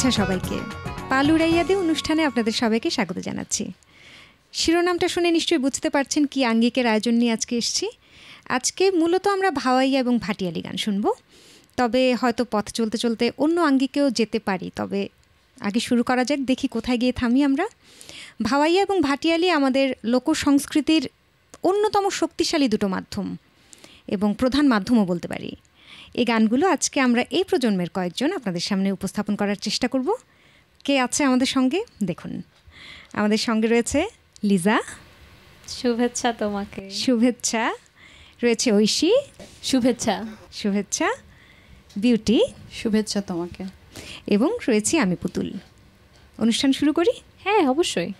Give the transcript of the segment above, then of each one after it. শুভেচ্ছা সবাইকে। পাল উড়াইয়া দে অনুষ্ঠানে আপনাদের সবাইকে স্বাগত জানাচ্ছি। শিরোনামটা শুনে নিশ্চয়ই বুঝতে পারছেন কি আঙ্গিকের আয়োজন নিয়ে আজকে এসেছি। আজকে মূলত আমরা ভাওয়াইয়া এবং ভাটিয়ালি গান শুনব, তবে হয়তো পথ চলতে চলতে অন্য আঙ্গিকেও যেতে পারি। তবে আগে শুরু করা যাক, দেখি কোথায় গিয়ে থামি আমরা। ভাওয়াইয়া এবং ভাটিয়ালি আমাদের লোকসংস্কৃতির অন্যতম শক্তিশালী দুটো মাধ্যম এবং প্রধান মাধ্যমও বলতে পারি। এই গানগুলো আজকে আমরা এই প্রজন্মের কয়েকজন আপনাদের সামনে উপস্থাপন করার চেষ্টা করব। কে আছে আমাদের সঙ্গে দেখুন। আমাদের সঙ্গে রয়েছে লিজা, শুভেচ্ছা তোমাকে, শুভেচ্ছা। রয়েছে ঐশী, শুভেচ্ছা, শুভেচ্ছা। বিউটি, শুভেচ্ছা তোমাকে। এবং রয়েছি আমি পুতুল। অনুষ্ঠান শুরু করি? হ্যাঁ, অবশ্যই।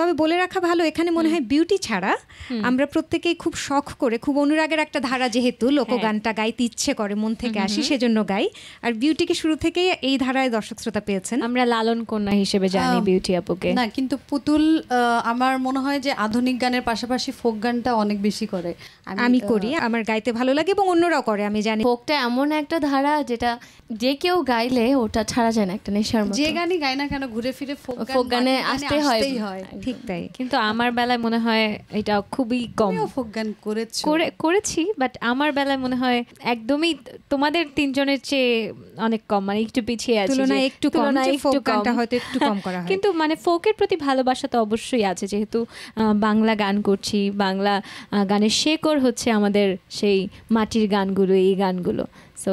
তবে বলে রাখা ভালো, এখানে মনে হয় বিউটি ছাড়া আমরা প্রত্যেকেই খুব শখ করে, খুব অনুরাগের একটা ধারা, যেহেতু লোকগানটা গাইতে ইচ্ছে করে, মন থেকে আসি, সেজন্য গাই। আর বিউটিকে শুরু থেকেই এই ধারায় দর্শক শ্রোতা পেয়েছেন, আমরা লালন কন্যা হিসেবে জানি বিউটি আপুকে। না কিন্তু পুতুল আমার মনে হয় যে আধুনিক গানের পাশাপাশি ফোক গানটা অনেক বেশি করে। আমি করি, আমার গাইতে ভালো লাগে এবং অন্যরাও করে, আমি জানি। ফোকটা এমন একটা ধারা যেটা যে কেউ গাইলে ওটা ছাড়া যায় না, একটা নেশার মতো। যে গানই গাই না কেন ঘুরে ফিরে ফোক গানে আসতে হয়। ঠিক তাই, কিন্তু আমার বেলায় মনে হয় এটা খুবই কম। ফোক গান করেছি, বাট আমার বেলায় মনে হয় একদমই তোমাদের তিনজনের চেয়ে অনেক কম, মানে একটু পিছিয়ে আছি। কিন্তু মানে ফোকের প্রতি ভালোবাসা তো অবশ্যই আছে, যেহেতু বাংলা গান করছি, বাংলা গানের শেকড় হচ্ছে আমাদের সেই মাটির গানগুলো, এই গানগুলো। সো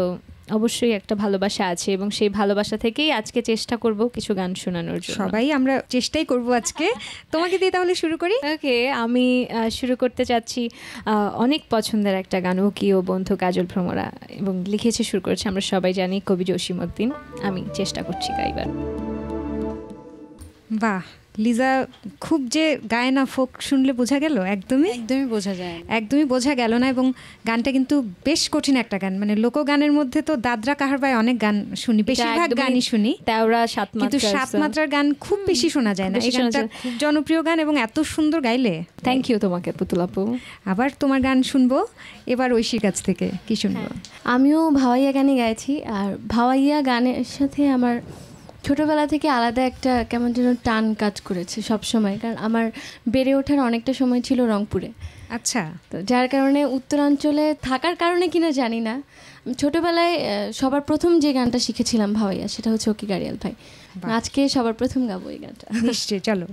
অবশ্যই একটা ভালোবাসা আছে এবং সেই ভালোবাসা থেকেই আজকে চেষ্টা করব কিছু গান শোনানোর জন্য। সবাই আমরা চেষ্টাই করব আজকে। তোমাকে দিয়ে তাহলে শুরু করি। ওকে, আমি শুরু করতে চাচ্ছি অনেক পছন্দের একটা গান, ও কি ও বন্ধু, কাজল ভ্রমরা, এবং লিখেছে শুরু করেছে আমরা সবাই জানি কবি জসিম উদ্দিন। আমি চেষ্টা করছি গাইবার। বাহ, লিজা খুব যে গায় না ফোক, শুনলে বোঝা গেল একদমই একদমই বোঝা গেল না। এবং গানটা কিন্তু বেশ কঠিন একটা গান, মানে লোকগানের মধ্যে তো দাদরা কাহারবায় অনেক গান শুনি, বেশিরভাগ গানই শুনি, কিন্তু সাত মাত্রার গান খুব বেশি শোনা যায় না। এই গানটা খুব জনপ্রিয় গান এবং এত সুন্দর গাইলে। থ্যাংক ইউ তোমাকে পুতুল আপু। আবার তোমার গান শুনবো এবার ঐশীর কাছ থেকে। কি শুনবো? আমিও ভাওয়াইয়া গানে গাইছি, আর ভাওয়াইয়া গানের সাথে আমার ছোটবেলা থেকে আলাদা একটা কেমন যেন টান কাজ করেছে সবসময়, কারণ আমার বেড়ে ওঠার অনেকটা সময় ছিল রংপুরে। আচ্ছা, তো যার কারণে উত্তরাঞ্চলে থাকার কারণে কিনা জানি না, ছোটবেলায় সবার প্রথম যে গানটা শিখেছিলাম ভাওয়াইয়া, সেটা হচ্ছে ওকি গাড়িয়াল ভাই। আজকে সবার প্রথম গাবো এই গানটা। নিশ্চয়ই, চলো।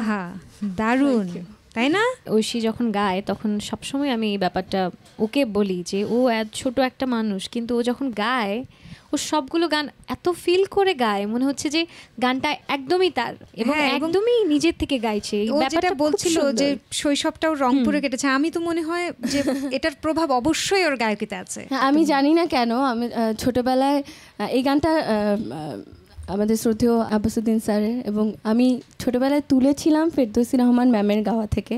আহা দারুণ তাই না ঐশী যখন গায় তখন সব সময় আমি এই ব্যাপারটা ওকে বলি যে ও এত ছোট একটা মানুষ কিন্তু ও যখন গায় ও সবগুলো গান এত ফিল করে গায় মনে হচ্ছে যে গানটা একদমই তার এবং একদমই নিজের থেকে গাইছে এই ব্যাপারটা বলছিল যে শৈশবটাও রংপুরে কেটেছে আমি তো মনে হয় যে এটার প্রভাব অবশ্যই ওর গায়কিতে আছে আমি জানি না কেন আমি ছোটবেলায় এই গানটা আমাদের শ্রদ্ধেয় আব্বাসউদ্দিন স্যারের এবং আমি ছোটবেলায় তুলেছিলাম ফেরদৌসী রহমান ম্যামের গাওয়া থেকে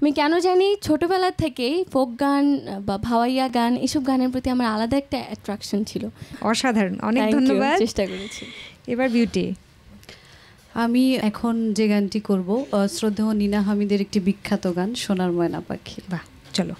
আমি কেন জানি ছোটবেলা থেকেই ফোক গান বা ভাওয়াইয়া গান এসব গানের প্রতি আমার আলাদা একটা অ্যাট্রাকশন ছিল অসাধারণ অনেক ধন্যবাদ চেষ্টা করেছি এবার বিউটি আমি এখন যে গানটি করব শ্রদ্ধেয় নীনা হামিদের একটি বিখ্যাত গান সোনার ময়না পাখি বাহ চলো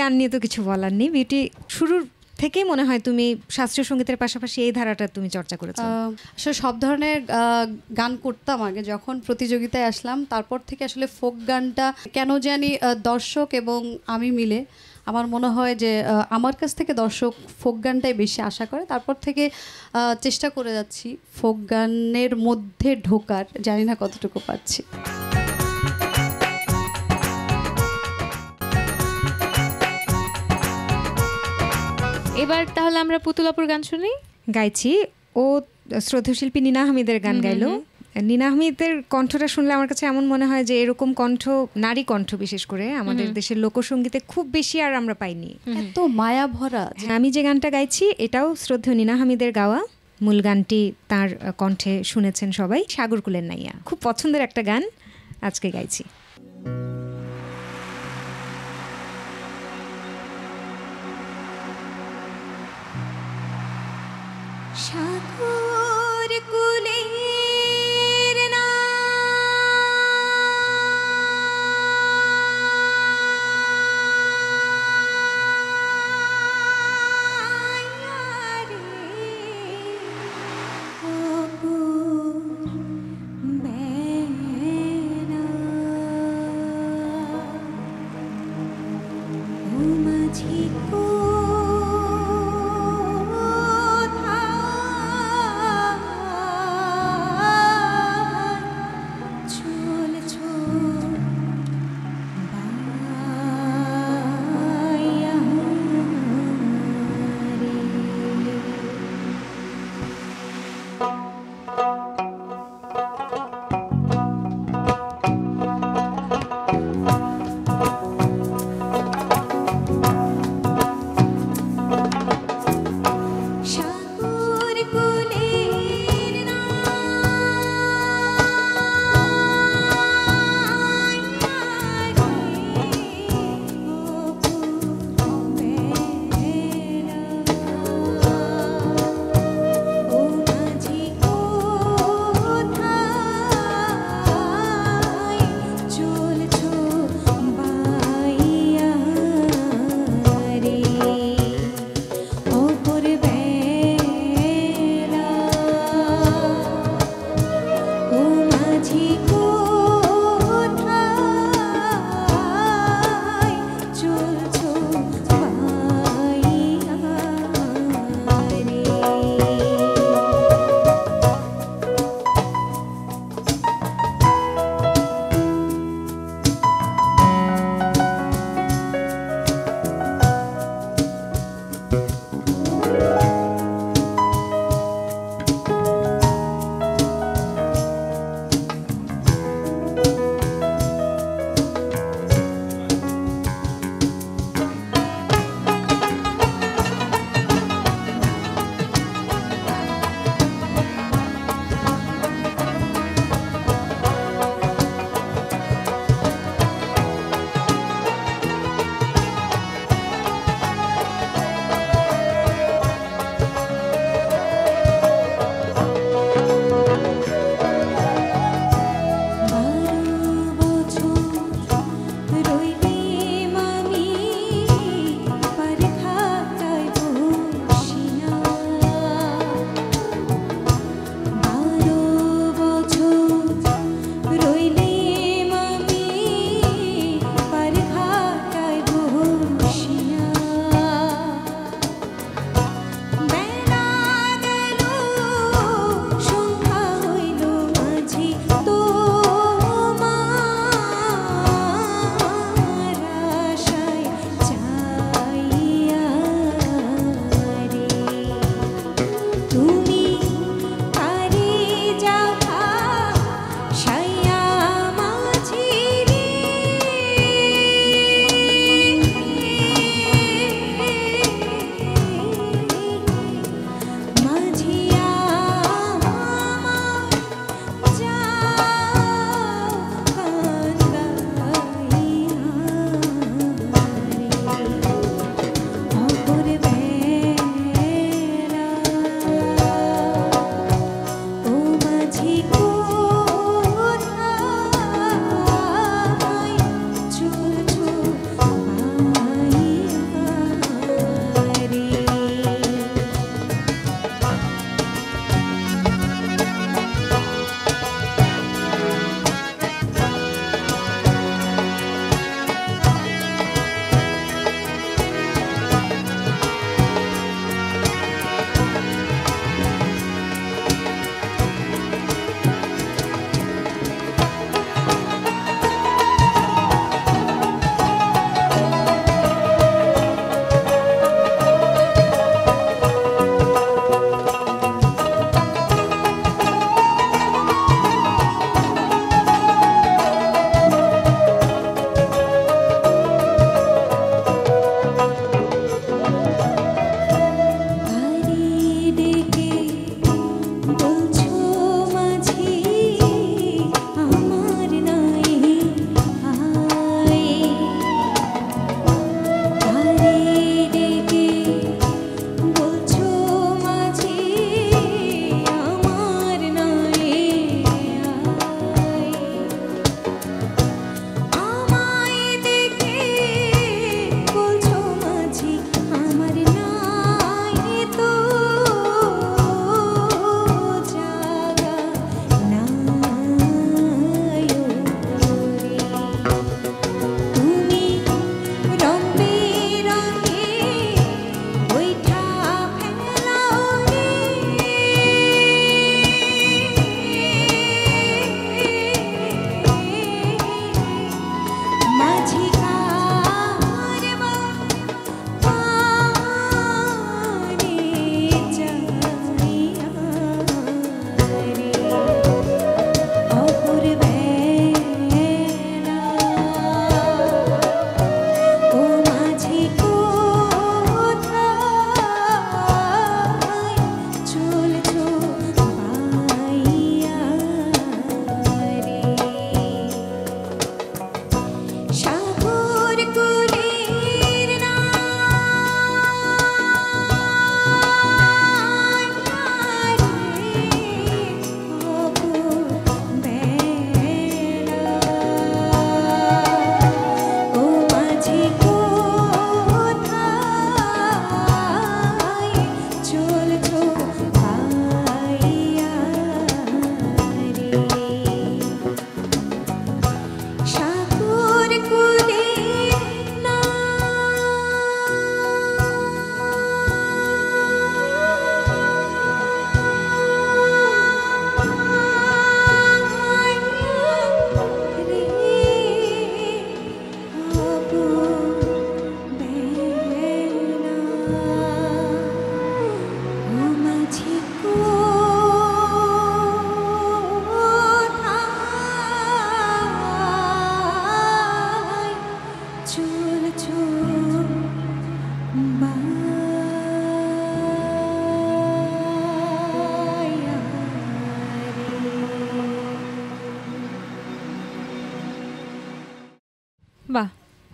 গান নিয়ে তো কিছু বলার নেই বিউটি শুরুর থেকেই মনে হয় তুমি শাস্ত্রীয় সংগীতের পাশাপাশি এই ধারাটা তুমি চর্চা করেছো আসলে সব ধরনের গান করতাম আগে যখন প্রতিযোগিতায় আসলাম তারপর থেকে আসলে ফোক গানটা কেন জানি দর্শক এবং আমি মিলে আমার মনে হয় যে আমার কাছ থেকে দর্শক ফোক গানটাই বেশি আশা করে তারপর থেকে চেষ্টা করে যাচ্ছি ফোক গানের মধ্যে ঢোকার জানি না কতটুকু পাচ্ছি এবার তাহলে আমরা পুতুল আপুর গান শুনি গাইছি ও শ্রদ্ধশিল্পী নীনা হামিদের গান গাইলো নীনা হামিদের কণ্ঠটা শুনলে আমার কাছে এমন মনে হয় যে এরকম কণ্ঠ নারী কণ্ঠ বিশেষ করে আমাদের দেশের লোকসঙ্গীতে খুব বেশি আর আমরা পাইনি এত মায়া ভরা আমি যে গানটা গাইছি এটাও শ্রদ্ধেয় নীনা হামিদের গাওয়া মূল গানটি তার কণ্ঠে শুনেছেন সবাই সাগরকুলের নাইয়া খুব পছন্দের একটা গান আজকে গাইছি সাগর কুলে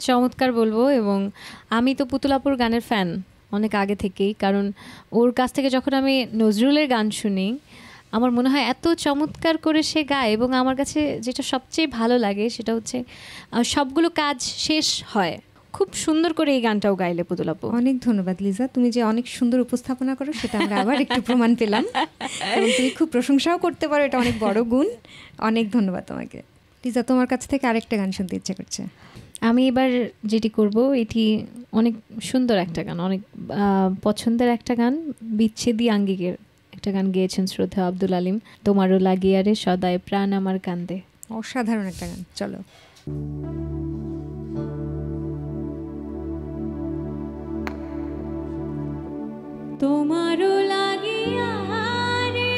चमत्कार बोलबो एवं आमी तो पुतुलापुर गानेर फैन अनेक आगे थेकेई कारण ओर काछ थेके जखन आमी नजरुलेर गान शुनी आमार मने हय एत चमत्कार करे से गाय एबं आमार काछे जेटा सबचेये भालो लागे सेटा होच्छे सबगुलो काज शेष हय खूब सुंदर करे এই গানটাও গাইলে পুতুলাপু অনেক ধন্যবাদ লিজা তুমি যে অনেক সুন্দর উপস্থাপনা করো সেটা আমরা আবার একটু প্রমাণ পেলাম এবং তুমি খুব প্রশংসাও করতে পারো এটা অনেক বড় গুণ অনেক ধন্যবাদ তোমাকে লিজা তোমার কাছ থেকে আরেকটা গান শুনতে ইচ্ছে করছে আমি এবার যেটি করব এটি অনেক সুন্দর একটা গান অনেক পছন্দের একটা গান বিচ্ছেদী আঙ্গিকের একটা গান গেয়েছেন শ্রদ্ধা আব্দুল আলিম তোমারও লাগিয়া রে সদায় প্রাণ আমার কান্দে অসাধারণ একটা গান চলো তোমারও লাগিয়া রে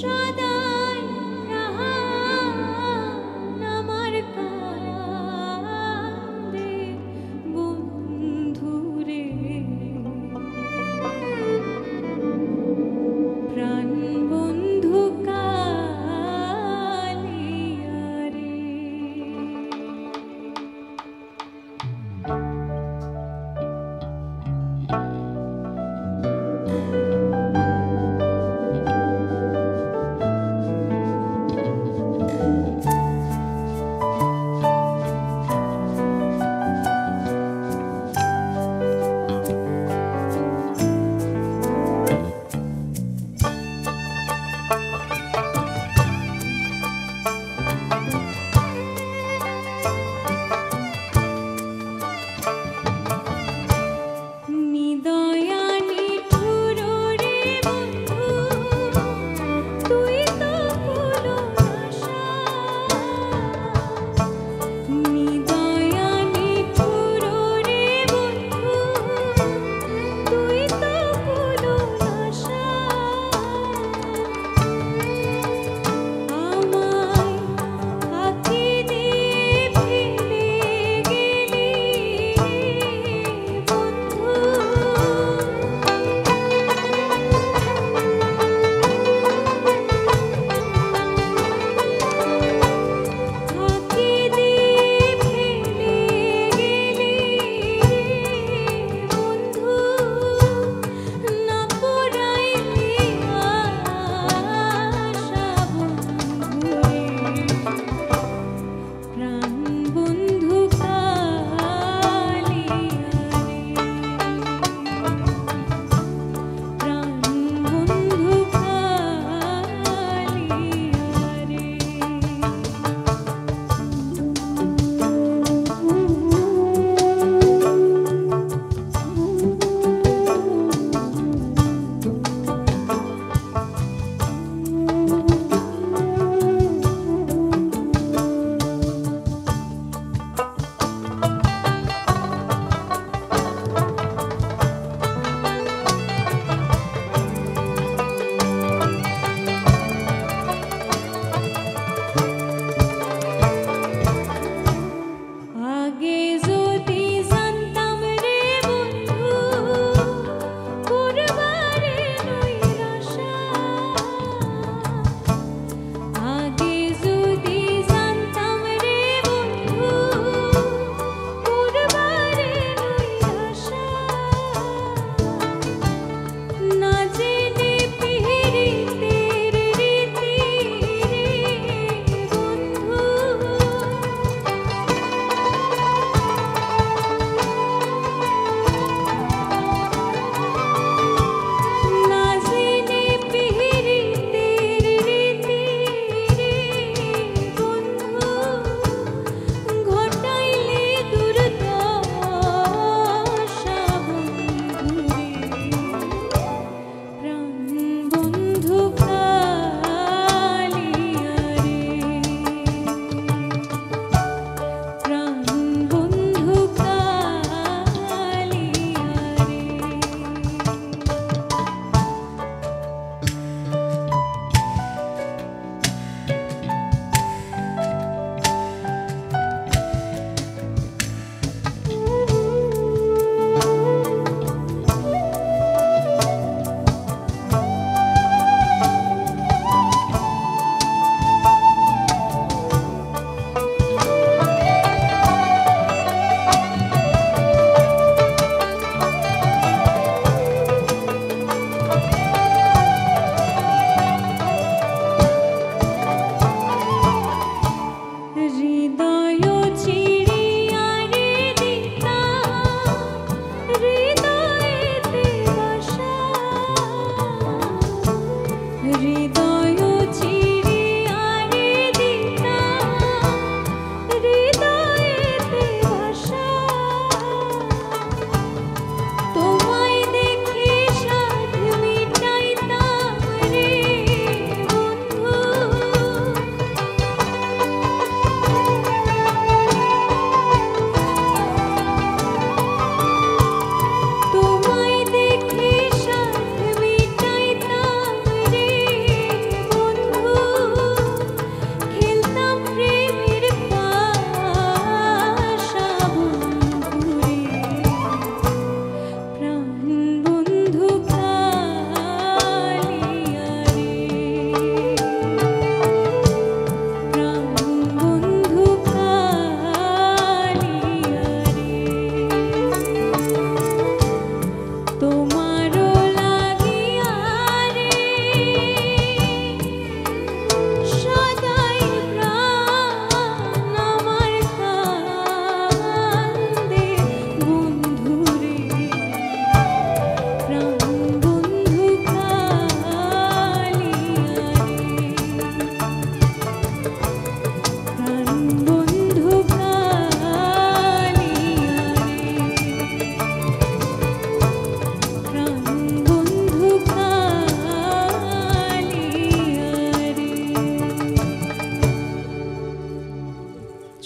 সদায় প্রাণ আমার কান্দে বন্ধু রে প্রাণ বন্ধু কালিয়া রে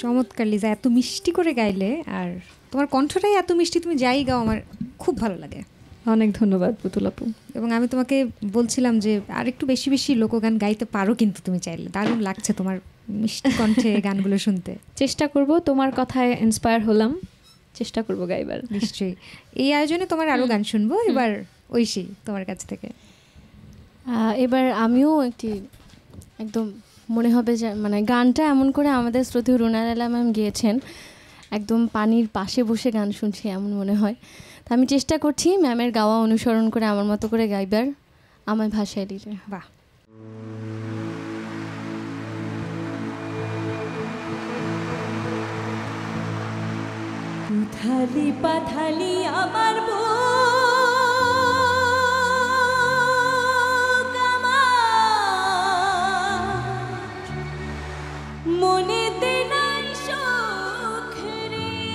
চমৎকার লিজা, এত মিষ্টি করে গাইলে আর তোমার কণ্ঠটাই এত মিষ্টি, তুমি যাই গাও আমার খুব ভালো লাগে। অনেক ধন্যবাদ পুতুল আপু। এবং আমি তোমাকে বলছিলাম যে আর একটু বেশি বেশি লোকগান গাইতে পারো, কিন্তু তুমি চাইলে, দারুণ লাগছে তোমার মিষ্টি কণ্ঠে গানগুলো শুনতে। চেষ্টা করব, তোমার কথায় ইন্সপায়ার হলাম, চেষ্টা করব গাইবার। নিশ্চয়ই এই আয়োজনে তোমার আরও গান শুনবো। এবার ঐশী তোমার কাছ থেকে, এবার আমিও একটি একদম মনে হবে যে মানে গানটা এমন করে আমাদের শ্রুতি রুনালা ম্যাম গিয়েছেন, একদম পানির পাশে বসে গান শুনছি এমন মনে হয়। তো আমি চেষ্টা করছি ম্যামের গাওয়া অনুসরণ করে আমার মতো করে গাইবার, আমার ভাষায় দিলে। বাহ। পাথালি পাথালি আমার মনেতে নাই শোক রে,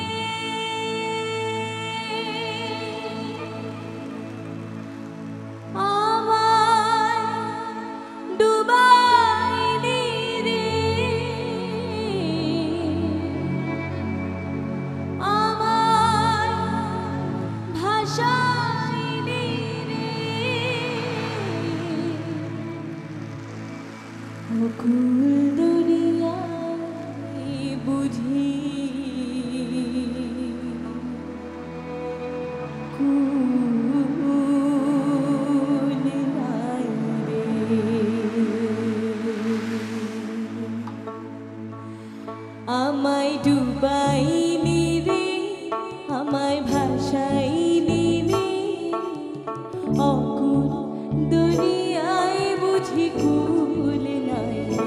আমার ডুবাইলি রে, আমার ভাসাইলি রে, অকুল দুনিয়া বুঝি কুল নাই রে, আমায় ডুবাইলি রে, আমায় ভাসাইলি রে, অকুল দুনিয়ায় বুঝি কুল নাই রে,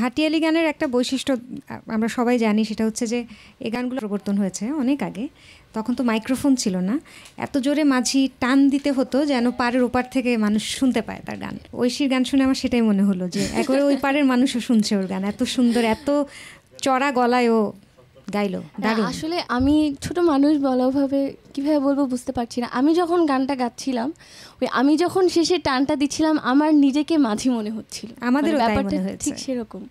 ভাটিয়ালি গানের একটা বৈশিষ্ট্য আমরা সবাই জানি, সেটা হচ্ছে যে এই গানগুলো প্রবর্তন হয়েছে অনেক আগে, তখন তো মাইক্রোফোন ছিল না, এত জোরে মাঝি টান দিতে হতো যেন পাড়ের ওপার থেকে মানুষ শুনতে পায় তার গান। ঐশীর গান শুনে আমার সেটাই মনে হলো যে একবারে ওই পাড়ের মানুষও শুনছে ওর গান, এত সুন্দর এত চড়া গলায় ও গাইলো। আসলে আমি ছোট মানুষ বলাভাবে কীভাবে বলবো বুঝতে পারছি না, আমি যখন গানটা গাচ্ছিলাম ওই আমি যখন শেষে টানটা দিচ্ছিলাম আমার নিজেকে মাঝি মনে হচ্ছিল, আমাদের ব্যাপারটা ঠিক সেরকম।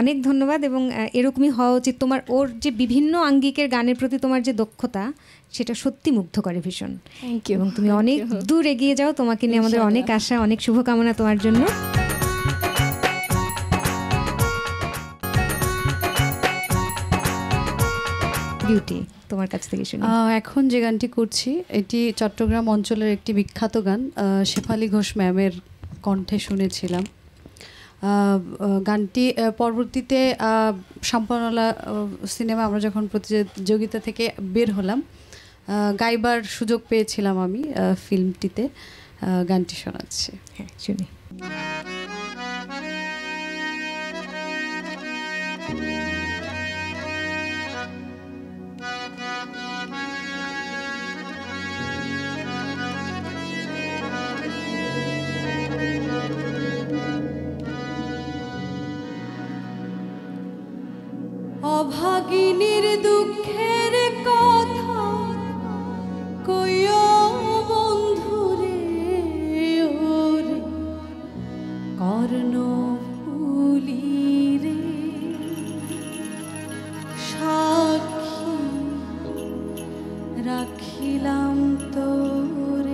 অনেক ধন্যবাদ, এবং এরকমই হওয়া উচিত। তোমার ওর যে বিভিন্ন আঙ্গিকের গানের প্রতি তোমার যে দক্ষতা সেটা সত্যি মুগ্ধ করে ভীষণ। থ্যাংক ইউ, এবং তুমি অনেক দূর এগিয়ে যাও, তোমাকে নিয়ে আমাদের অনেক আশা, অনেক শুভকামনা তোমার জন্য। বিউটি, তোমার কাছ থেকে শুনি। এখন যে গানটি করছি এটি চট্টগ্রাম অঞ্চলের একটি বিখ্যাত গান, শেফালি ঘোষ ম্যামের কণ্ঠে শুনেছিলাম। গানটি পরবর্তীতে সম্পন্নলা সিনেমা আমরা যখন প্রতিযোগিতা থেকে বের হলাম গাইবার সুযোগ পেয়েছিলাম আমি, ফিল্মটিতে গানটি শোনাচ্ছি। হ্যাঁ, শুনি। অভাগিনীর দুঃখের কথা কইও বন্ধুরে, ওর কর্ণফুলি রে সাক্ষী রাখিলাম তোরে।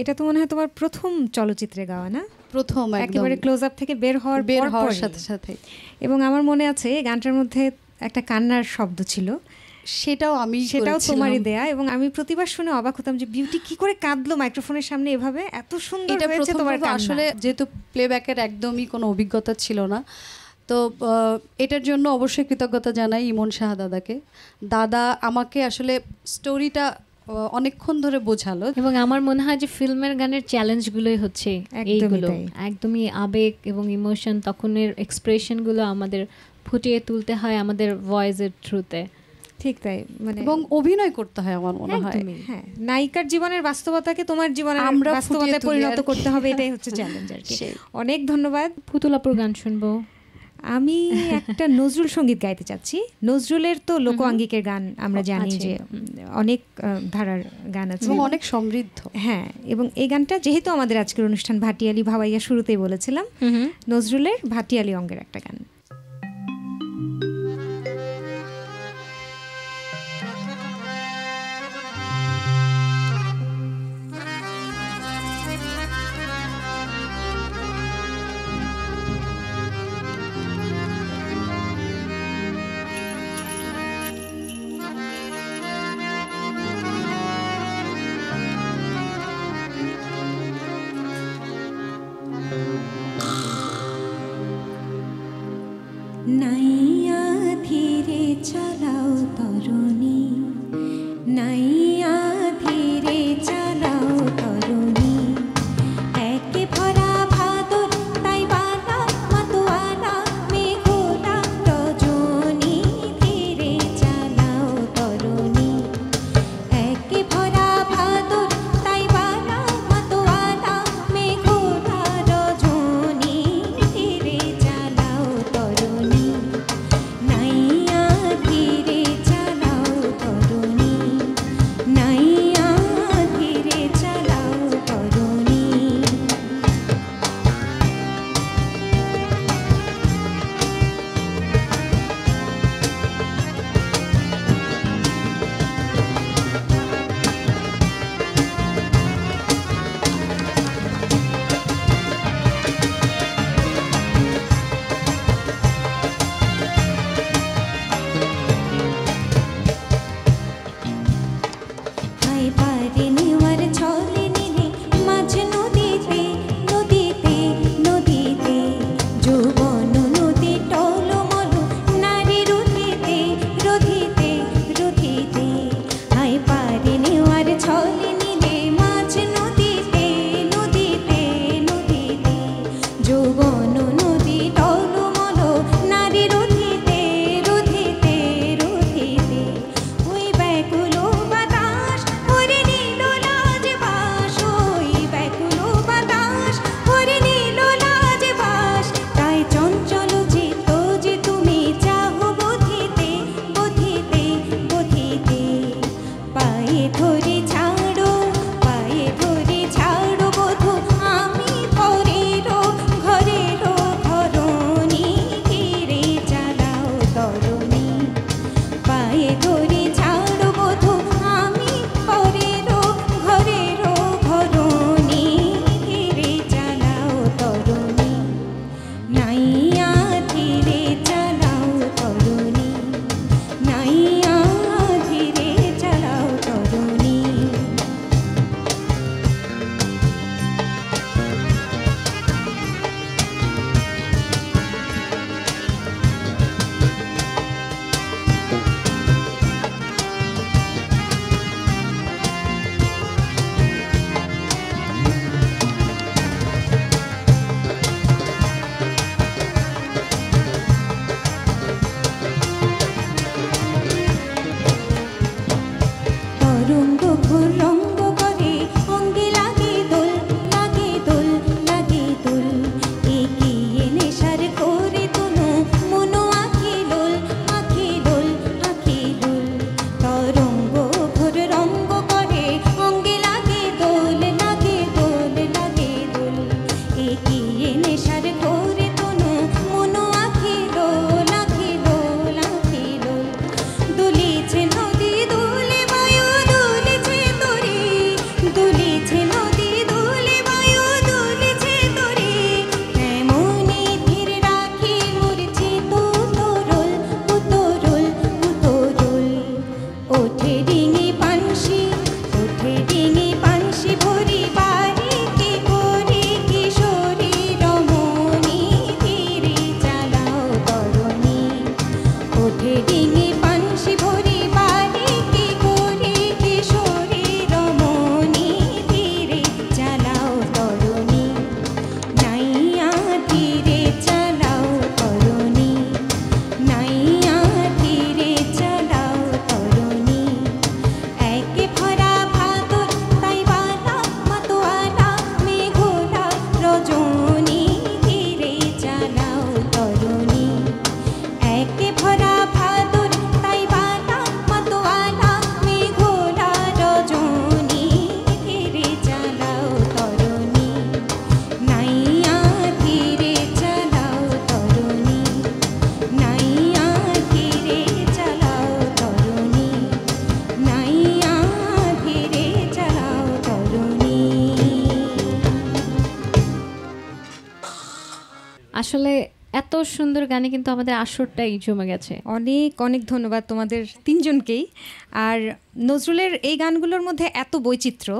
এটা তো মনে হয় তোমার প্রথম চলচ্চিত্রে গাওয়া না? প্রথম একেবারে ক্লোজ আপ থেকে বের হওয়ার সাথে সাথে। এবং আমার মনে আছে গানটার মধ্যে একটা কান্নার শব্দ ছিল, সেটাও তোমারই দেয়া, এবং আমি প্রতিবার শুনে অবাক হতাম যে বিউটি কি করে কাঁদলো মাইক্রোফোনের সামনে এভাবে, এত সুন্দর হয়েছে তোমার কান্না। আসলে যেহেতু প্লেব্যাকের একদমই কোনো অভিজ্ঞতা ছিল না, তো এটার জন্য অবশ্যই কৃতজ্ঞতা জানাই ইমন শাহ দাদাকে। দাদা আমাকে আসলে স্টোরিটা অনেকক্ষণ ধরে বোঝালো, এবং আমার মনে হয় যে ফিল্মের গানের চ্যালেঞ্জগুলোই হচ্ছে এইগুলো, একদমই আবেগ এবং ইমোশন, তখনের এক্সপ্রেশনগুলো আমাদের ফুটিয়ে তুলতে হয় আমাদের ভয়েসের থ্রুতে। ঠিক তাই, মানে এবং অভিনয় করতে হয় আমার মনে হয়। হ্যাঁ, নায়িকার জীবনের বাস্তবতাকে তোমার জীবনের বাস্তবতায় পরিণত করতে হবে, এটাই হচ্ছে চ্যালেঞ্জ আর কি। অনেক ধন্যবাদ। পুতুল আপুর গান শুনবো। আমি একটা নজরুল সঙ্গীত গাইতে চাচ্ছি। নজরুলের তো লোক আঙ্গিকের গান আমরা জানি যে অনেক ধারার গান আছে, অনেক সমৃদ্ধ। হ্যাঁ, এবং এই গানটা যেহেতু আমাদের আজকের অনুষ্ঠান ভাটিয়ালি, ভাবাইয়া শুরুতেই বলেছিলাম, নজরুলের ভাটিয়ালি অঙ্গের একটা গান। নাইয়া ধীরে চালাও তরুণী, নাইয়া ধীরে চালাও তরুণী, একে ভরা ভাদর তাই বালা মতুয়ালা মেঘলা রজনী, ধীরে চালাও তরুণী, একে ভরা ভাদর তাই বালা মতুয়ালা মেঘলা রজনী, ধীরে চালাও তরুণী, আসলে এত সুন্দর গানে কিন্তু আমাদের আসরটাই জমে গেছে। অনেক অনেক ধন্যবাদ তোমাদের তিনজনকেই। আর নজরুলের এই গানগুলোর মধ্যে এত বৈচিত্র্য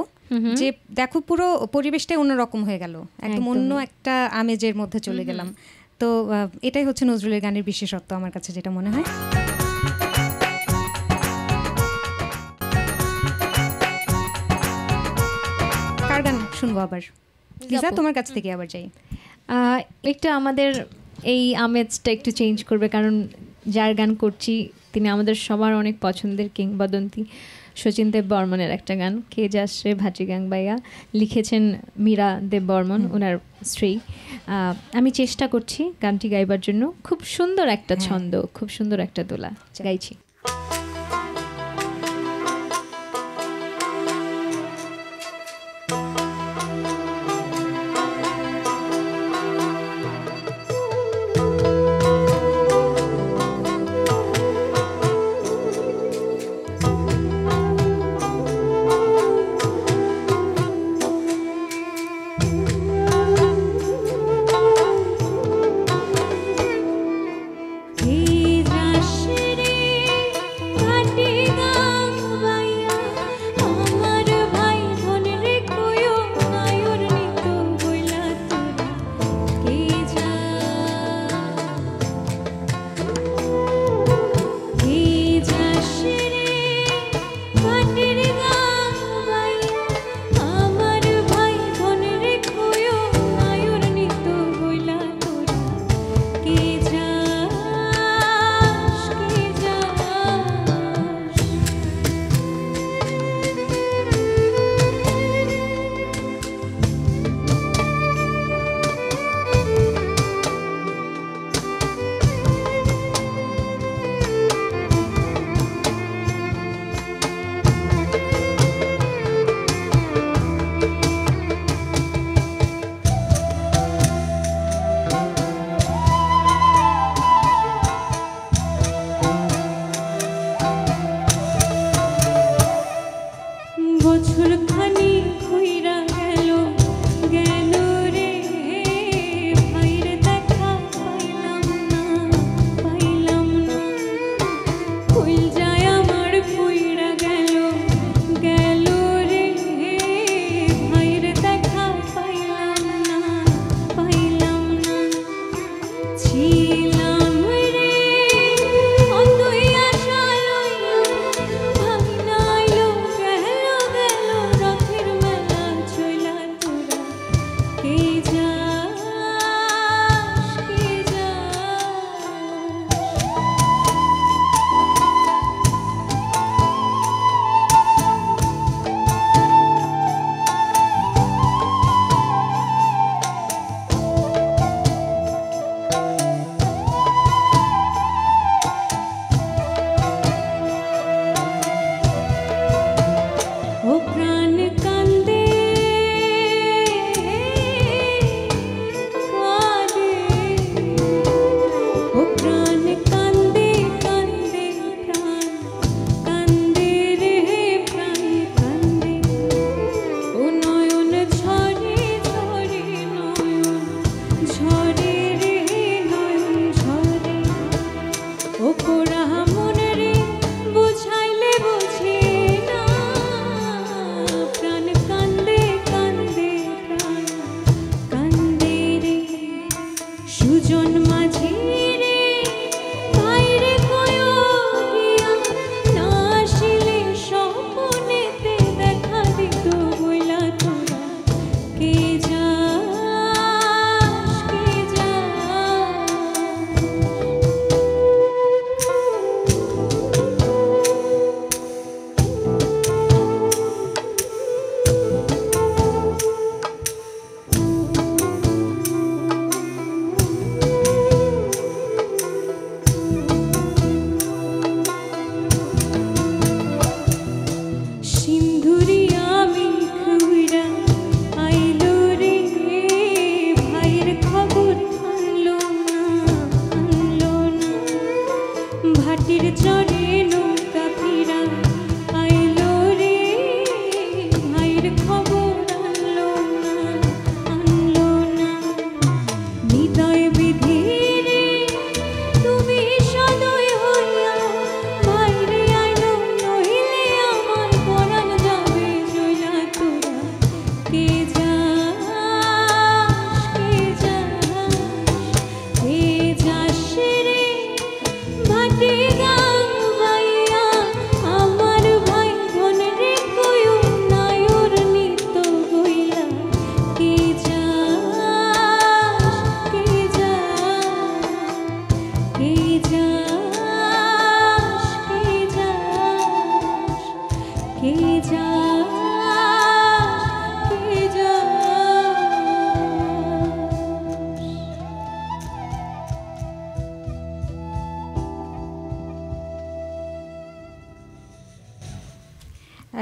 যে দেখো পুরো পরিবেশটাই অন্যরকম হয়ে গেল, একদম অন্য একটা আমেজের মধ্যে চলে গেলাম। তো এটাই হচ্ছে নজরুলের গানের বিশেষত্ব আমার কাছে যেটা মনে হয়। কার গান শুনবো আবার? লিজা তোমার কাছ থেকে আবার যাই। একটা আমাদের এই আমেজটা একটু চেঞ্জ করবে, কারণ যার গান করছি তিনি আমাদের সবার অনেক পছন্দের কিংবদন্তি সচিন দেব বর্মনের একটা গান, কে যাশ্রে ভাজি গাং বাইয়া, লিখেছেন মীরা দেব বর্মন ওনার স্ত্রী। আমি চেষ্টা করছি গানটি গাইবার জন্য। খুব সুন্দর একটা ছন্দ, খুব সুন্দর একটা দোলা গাইছি।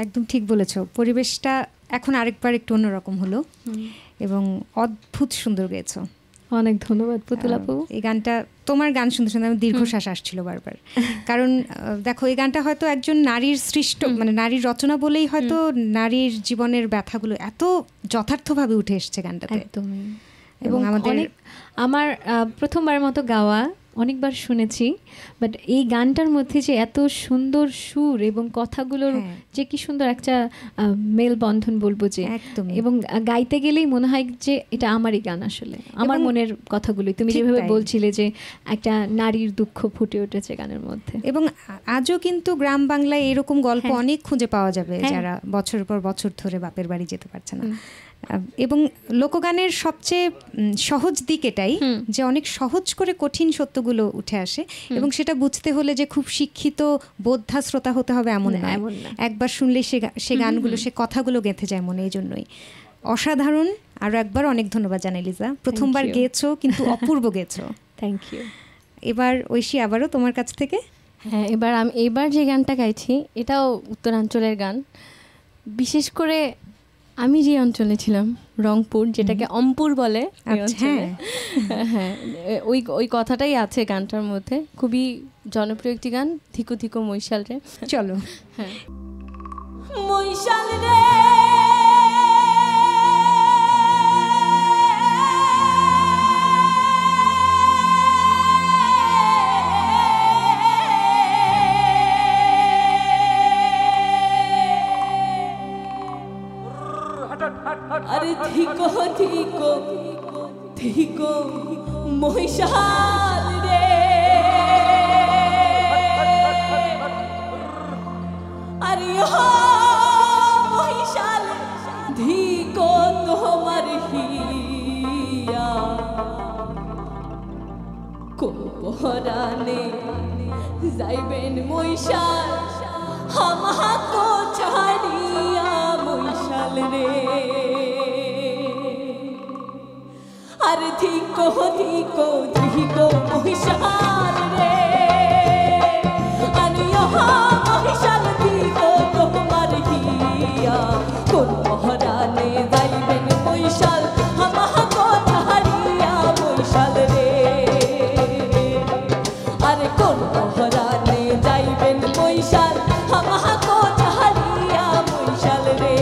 একদম ঠিক বলেছো পরিবেশটা এখন আরেকবার একটু অন্যরকম হলো এবং অদ্ভুত সুন্দর গেয়েছো অনেক ধন্যবাদ পুতুল আপু এই গানটা তোমার গান শুনতে শুনতে আমি দীর্ঘশ্বাস আসছিল বারবার কারণ দেখো এই গানটা হয়তো একজন নারীর সৃষ্ট মানে নারীর রচনা বলেই হয়তো নারীর জীবনের ব্যথাগুলো এত যথার্থভাবে উঠে এসেছে গানটাতে একদমই এবং আমাদের আমার প্রথমবারের মতো গাওয়া অনেকবার শুনেছি বাট এই গানটার মধ্যে যে এত সুন্দর সুর এবং কথাগুলোর যে কি সুন্দর একটা মেলবন্ধন বলবো যে এবং গাইতে গেলেই মনে হয় যে এটা আমারই গান আসলে আমার মনের কথাগুলোই তুমি যেভাবে বলছিলে যে একটা নারীর দুঃখ ফুটে উঠেছে গানের মধ্যে এবং আজও কিন্তু গ্রাম বাংলায় এরকম গল্প অনেক খুঁজে পাওয়া যাবে যারা বছরের পর বছর ধরে বাপের বাড়ি যেতে পারছে না এবং লোকগানের সবচেয়ে সহজ দিক এটাই যে অনেক সহজ করে কঠিন সত্যগুলো উঠে আসে এবং সেটা বুঝতে হলে যে খুব শিক্ষিত বোদ্ধা শ্রোতা হতে হবে এমন না একবার শুনলে সে গানগুলো সে কথাগুলো গেঁথে যায় মনে এই জন্যই অসাধারণ আরও একবার অনেক ধন্যবাদ জানাই লিজা প্রথমবার গেয়েছো কিন্তু অপূর্ব গেয়েছো থ্যাংক ইউ এবার ঐশী আবারও তোমার কাছ থেকে হ্যাঁ এবার আমি এবার যে গানটা গাইছি এটাও উত্তরাঞ্চলের গান বিশেষ করে আমি যে অঞ্চলে ছিলাম রংপুর যেটাকে অম্পুর বলে হ্যাঁ ওই ওই কথাটাই আছে গানটার মধ্যে খুবই জনপ্রিয় একটি গান থিকু থিকু মৈশাল রে চলো হ্যাঁ মৈশাল রে अरे धीको धीको धीको महिषाल रे अरे हो महिषाल धीको तोहर हिया को बहराने जाइबेन महिषाल हमको छाड़िया महिषाल रे अरे धीको धीको धीको महिषाल रे अरे महिषाल धीको तोहर हिया कोन बहराने जाइबेन महिषाल हमको छाड़िया महिषाल रे अरे कोन बहराने जाइबेन महिषाल हमको छाड़िया महिषाल रे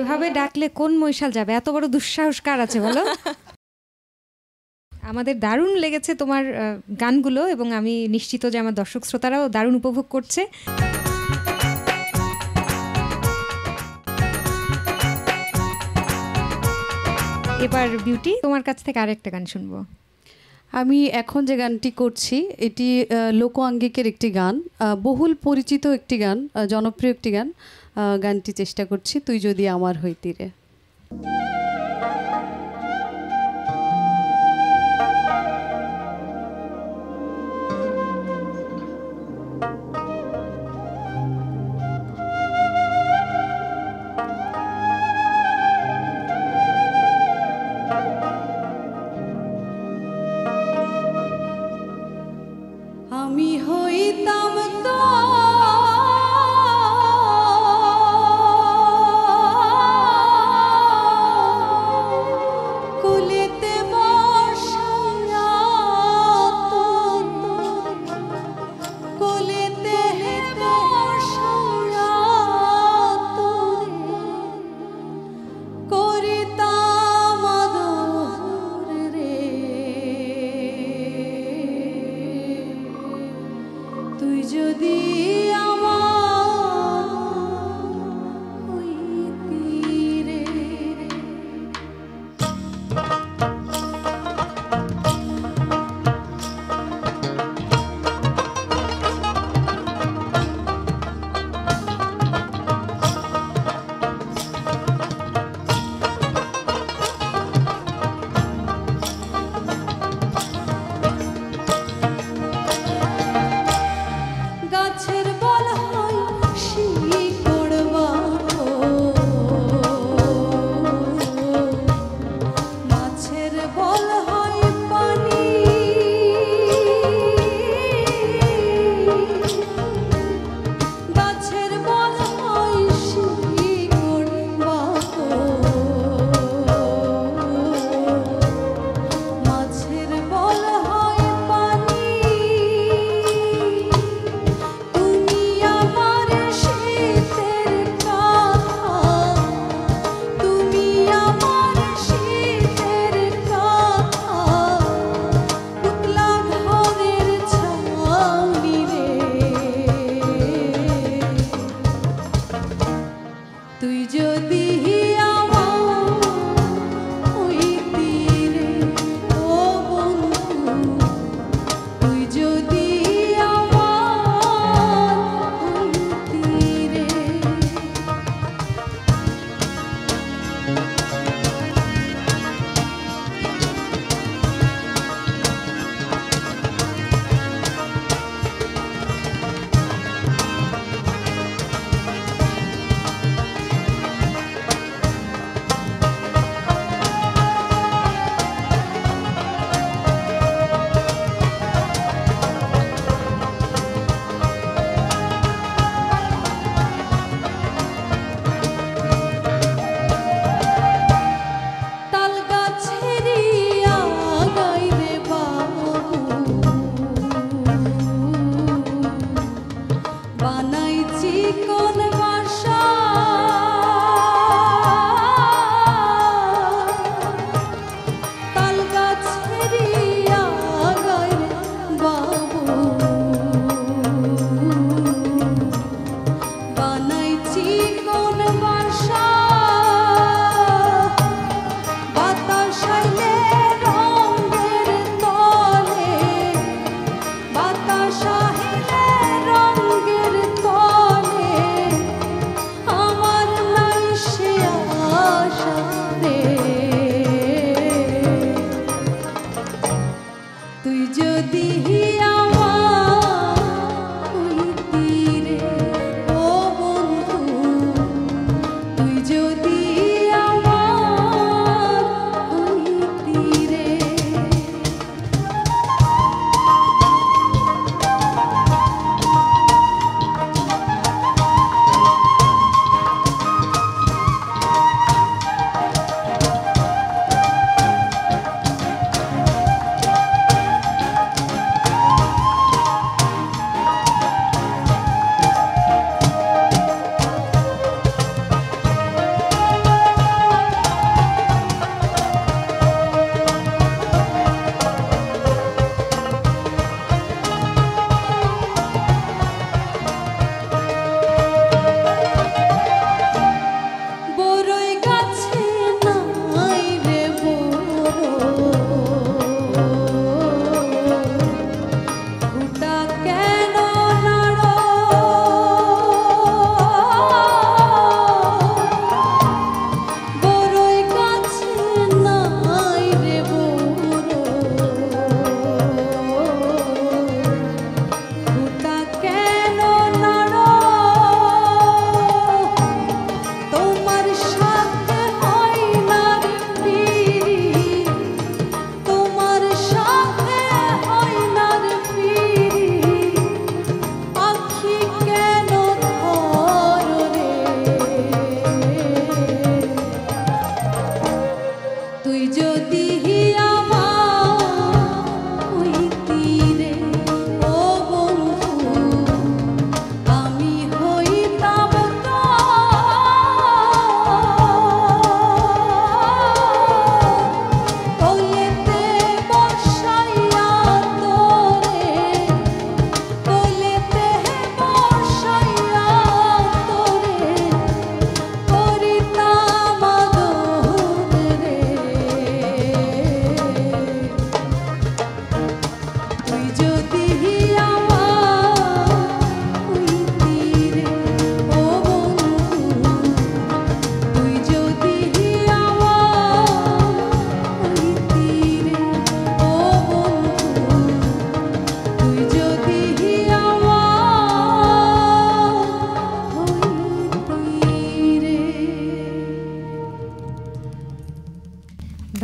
এভাবে ডাকলে কোন মৈশাল যাবে, এত বড় দুঃসাহস কার আছে বলো। আমাদের দারুণ লেগেছে তোমার গানগুলো এবং আমি নিশ্চিত যে আমার দর্শক শ্রোতারাও দারুণ উপভোগ করছে। এবার বিউটি তোমার কাছ থেকে আরেকটা গান শুনবো। আমি এখন যে গানটি করছি এটি লোক আঙ্গিকের একটি গান, বহুল পরিচিত একটি গান, জনপ্রিয় একটি গান। গানটি চেষ্টা করছি তুই যদি আমার হইতি রে। That's it.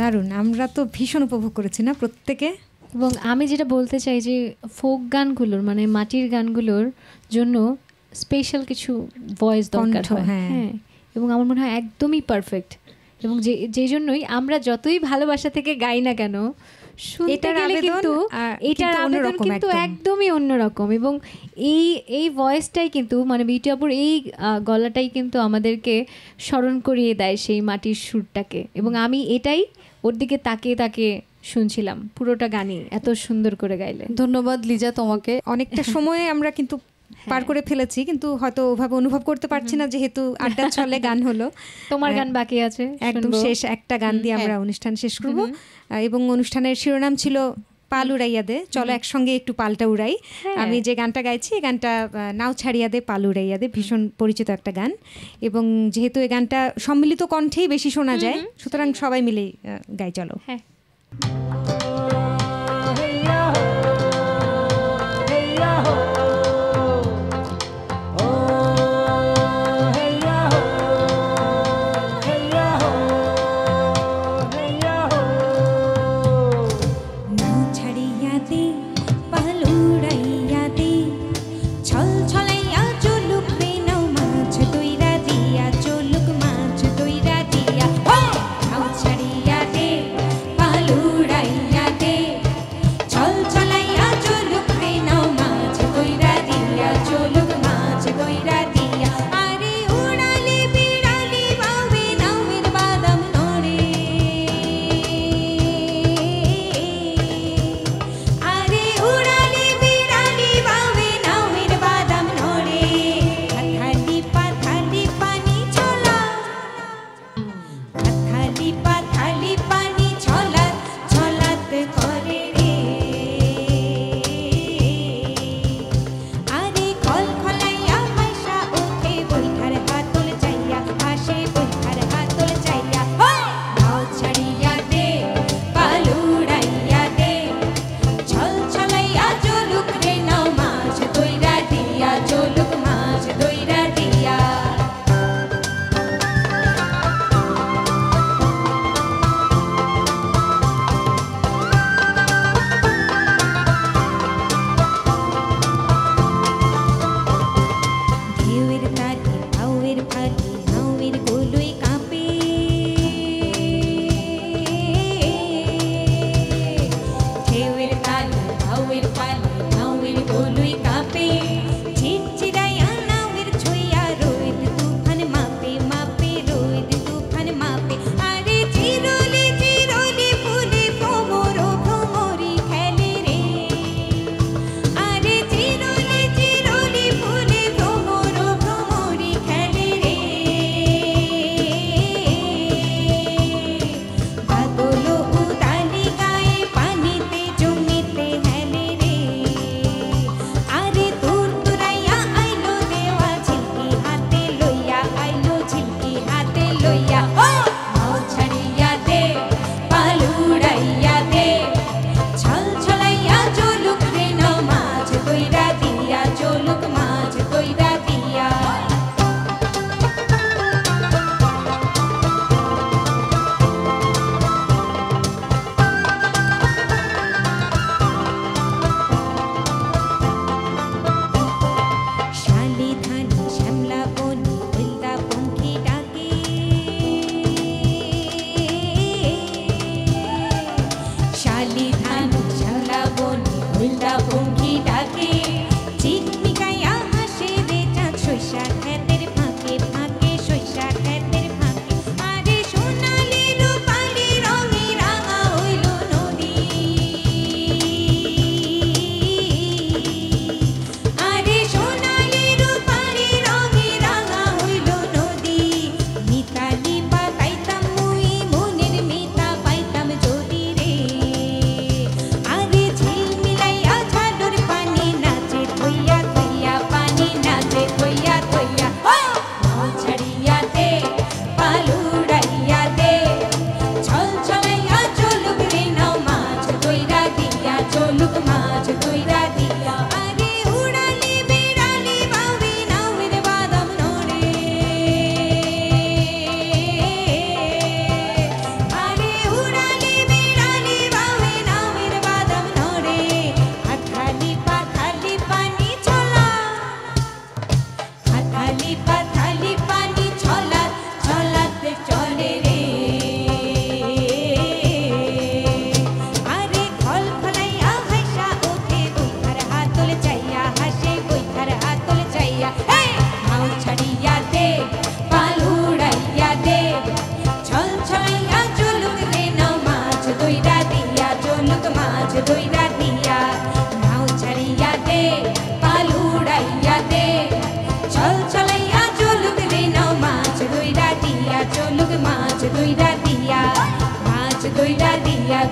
দারুণ, আমরা তো ভীষণ উপভোগ করেছি না প্রত্যেকে। এবং আমি যেটা বলতে চাই যে ফোক গানগুলোর মানে মাটির গানগুলোর জন্য স্পেশাল কিছু ভয়েস দরকার হয়, হ্যাঁ, এবং আমার মনে হয় একদমই পারফেক্ট। এবং যেই জন্যই আমরা যতই ভালোবাসা থেকে গাই না কেন শুনতে গেলে কিন্তু এটার আবেদন কিন্তু একদমই অন্যরকম। এবং এই এই ভয়েসটাই কিন্তু মানে বিউটি আপুর এই গলাটাই কিন্তু আমাদেরকে স্মরণ করিয়ে দেয় সেই মাটির সুরটাকে। এবং আমি এটাই ওর দিকে তাকিয়ে তাকিয়ে শুনছিলাম পুরোটা গানই, এত সুন্দর করে গাইলে। ধন্যবাদ লিজা তোমাকে। অনেকটা সময়ে আমরা কিন্তু পার করে ফেলেছি, কিন্তু হয়তো ওভাবে অনুভব করতে পারছি না যেহেতু আড্ডা চলে গান হলো। তোমার গান বাকি আছে, একদম শেষ একটা গান দিয়ে আমরা অনুষ্ঠান শেষ করব। এবং অনুষ্ঠানের শিরোনাম ছিল পাল উড়াইয়া দে, চলো একসঙ্গে একটু পালটা উড়াই। আমি যে গানটা গাইছি এই গানটা নাও ছাড়িয়া দে পাল উড়াইয়া দে, ভীষণ পরিচিত একটা গান। এবং যেহেতু এই গানটা সম্মিলিত কণ্ঠেই বেশি শোনা যায়, সুতরাং সবাই মিলেই গাই চলো। হ্যাঁ।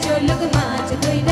चोलुक माच दुई